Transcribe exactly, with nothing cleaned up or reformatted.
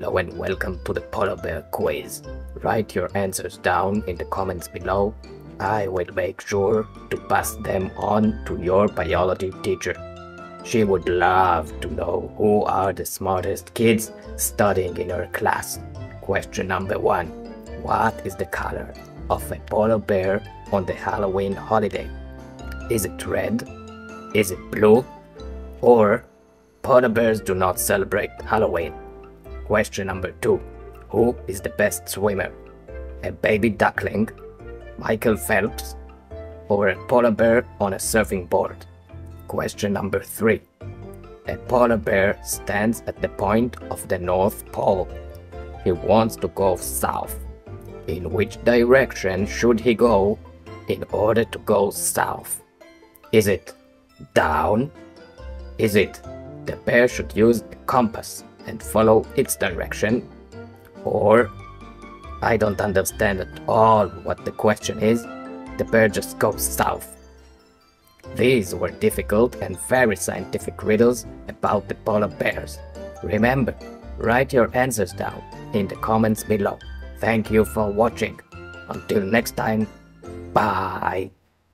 Hello and welcome to the Polar Bear Quiz. Write your answers down in the comments below. I will make sure to pass them on to your biology teacher. She would love to know who are the smartest kids studying in her class. Question number one. What is the color of a polar bear on the Halloween holiday? Is it red? Is it blue? Or polar bears do not celebrate Halloween? Question number two. Who is the best swimmer? A baby duckling? Michael Phelps? Or a polar bear on a surfing board? Question number three. A polar bear stands at the point of the North Pole. He wants to go south. In which direction should he go in order to go south? Is it down? Is it the bear should use a compass and follow its direction? Or I don't understand at all what the question is. The bear just goes south. These were difficult and very scientific riddles about the polar bears. Remember, write your answers down in the comments below. Thank you for watching. Until next time, bye!